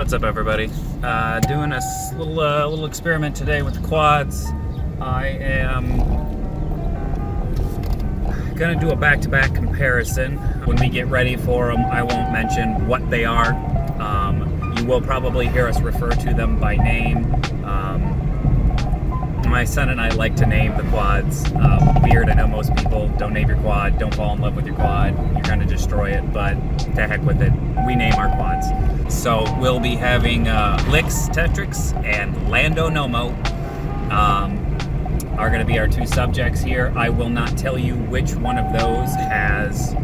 What's up, everybody? Doing a little experiment today with the quads. I am gonna do a back-to-back comparison. When we get ready for them, I won't mention what they are. You will probably hear us refer to them by name. My son and I like to name the quads. Weird, I know most people, don't name your quad, don't fall in love with your quad, you're gonna destroy it, but to heck with it, we name our quads. So we'll be having Lix Tetrax and Lando Nomo are gonna be our two subjects here. I will not tell you which one of those has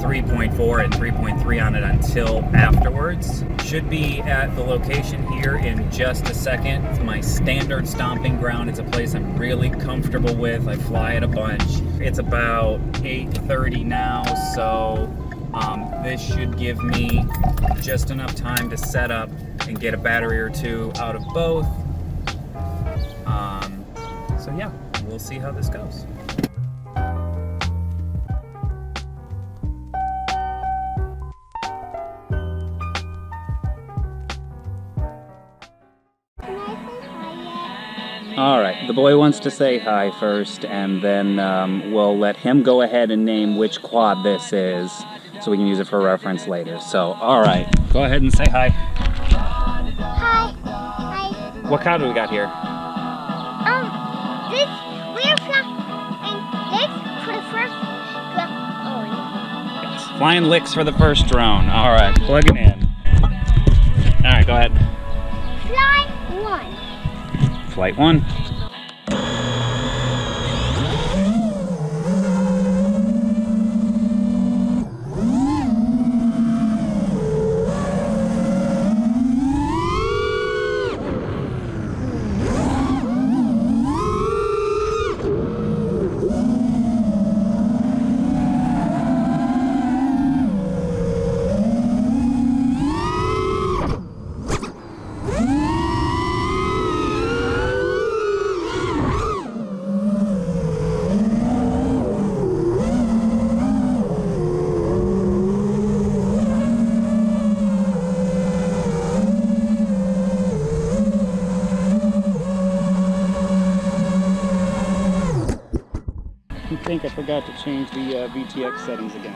3.4 and 3.3 on it until afterwards. Should be at the location here in just a second. It's my standard stomping ground. It's a place I'm really comfortable with. I fly it a bunch. It's about 8:30 now, so this should give me just enough time to set up and get a battery or two out of both. So yeah, we'll see how this goes. All right, the boy wants to say hi first, and then we'll let him go ahead and name which quad this is so we can use it for reference later. So, all right, go ahead and say hi. Hi. Hi. What quad do we got here? We're flying Lix for the first drone. All right, plug it in. All right, go ahead. Fly one. Flight one. I think I forgot to change the VTX settings again.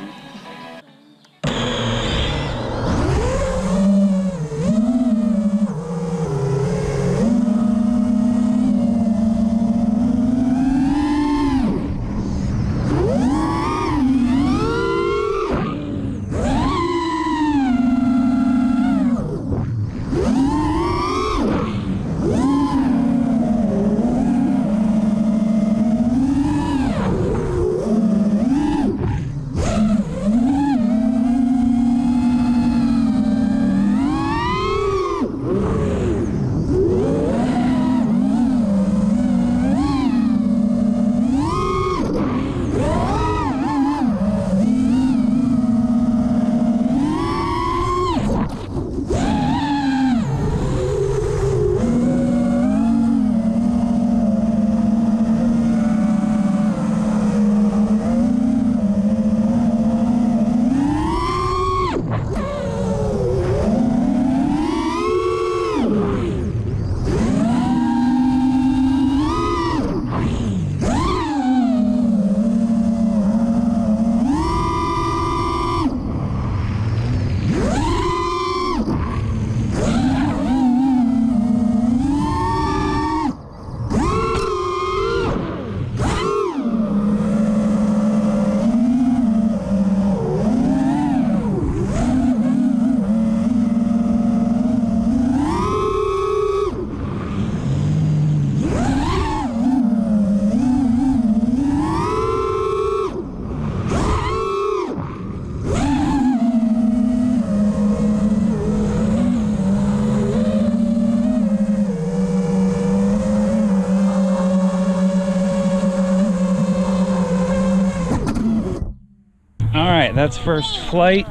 That's first flight.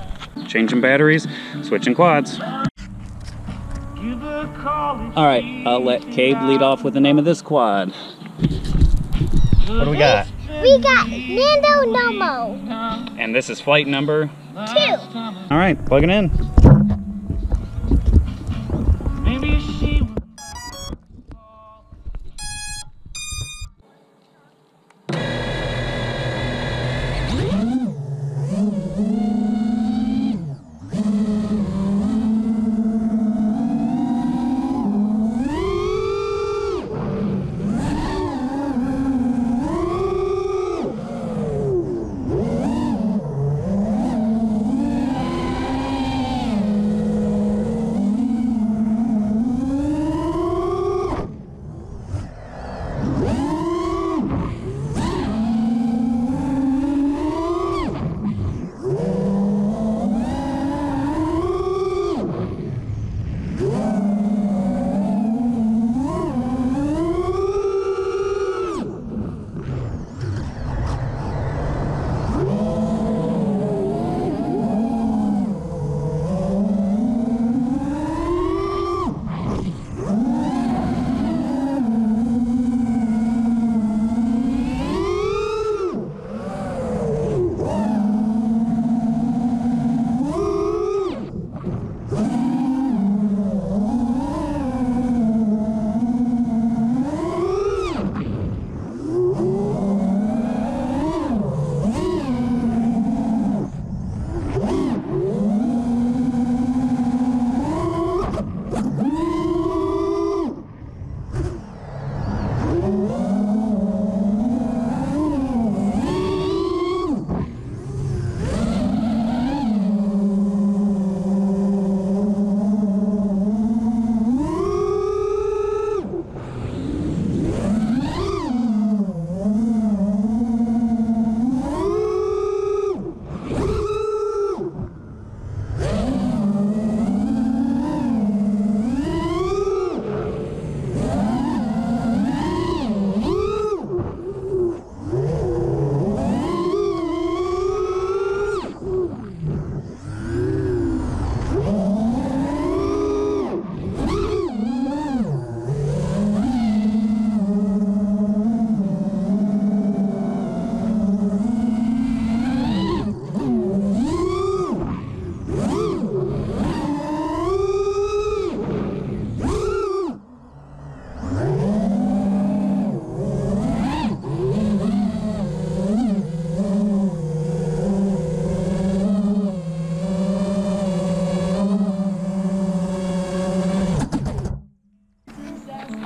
Changing batteries, switching quads. All right, I'll let Cade lead off with the name of this quad. What do we got? We got Lando Nomo. And this is flight number? 2. All right, plug it in.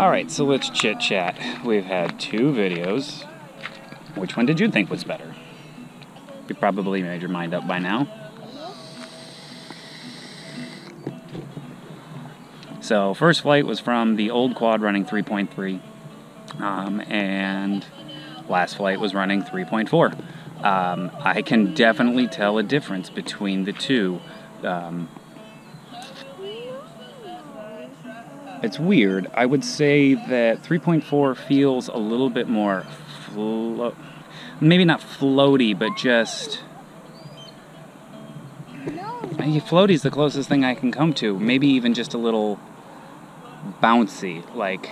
Alright, so let's chit chat. We've had two videos. Which one did you think was better? You probably made your mind up by now. So first flight was from the old quad running 3.3, and last flight was running 3.4. I can definitely tell a difference between the two. It's weird. I would say that 3.4 feels a little bit more maybe not floaty, but just... Floaty's the closest thing I can come to. Maybe even just a little bouncy, like,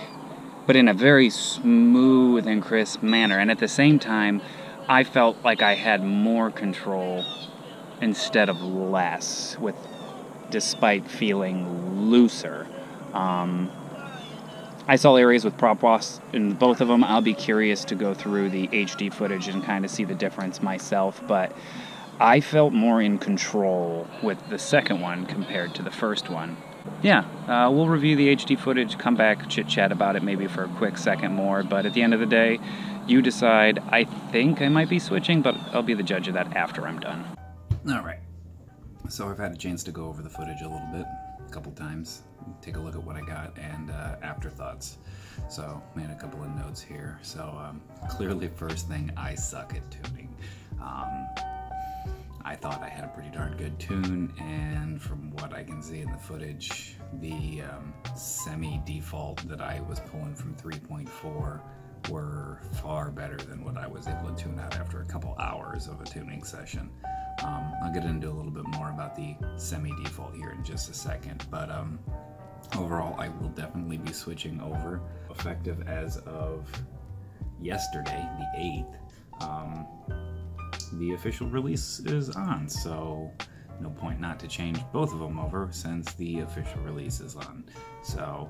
but in a very smooth and crisp manner. And at the same time, I felt like I had more control instead of less, despite feeling looser. I saw areas with prop wasps in both of them. I'll be curious to go through the HD footage and kind of see the difference myself, but I felt more in control with the second one compared to the first one. Yeah, we'll review the HD footage, come back, chit-chat about it maybe for a quick second more, but at the end of the day, you decide. I think I might be switching, but I'll be the judge of that after I'm done. Alright, so I've had a chance to go over the footage a little bit, a couple times. Take a look at what I got and afterthoughts. So made a couple of notes here. So clearly first thing, I suck at tuning. I thought I had a pretty darn good tune, and from what I can see in the footage, the semi-default that I was pulling from 3.4 were far better than what I was able to tune out after a couple hours of a tuning session. I'll get into a little bit more about the semi-default here in just a second, but overall I will definitely be switching over. Effective as of yesterday, the 8th, the official release is on, so no point not to change both of them over since the official release is on. So,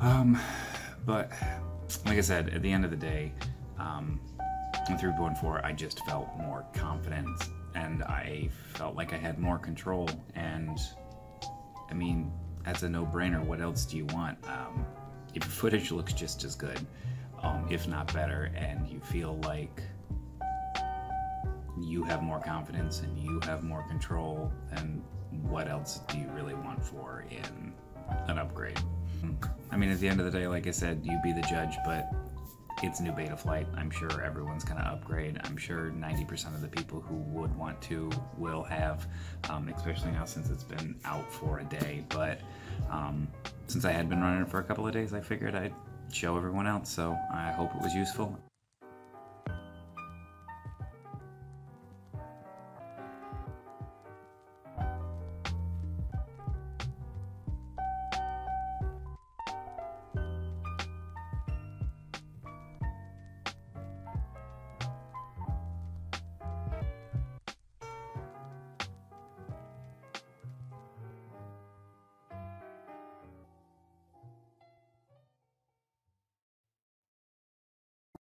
but like I said, at the end of the day, in 3.4 I just felt more confident and I felt like I had more control, and I mean, that's a no-brainer. What else do you want? If your footage looks just as good, if not better, and you feel like you have more confidence and you have more control, and what else do you really want for in an upgrade? I mean, at the end of the day, like I said, you be the judge, but it's new Betaflight. I'm sure everyone's gonna upgrade. I'm sure 90% of the people who would want to will have, especially now since it's been out for a day. But since I had been running it for a couple of days, I figured I'd show everyone else, so I hope it was useful.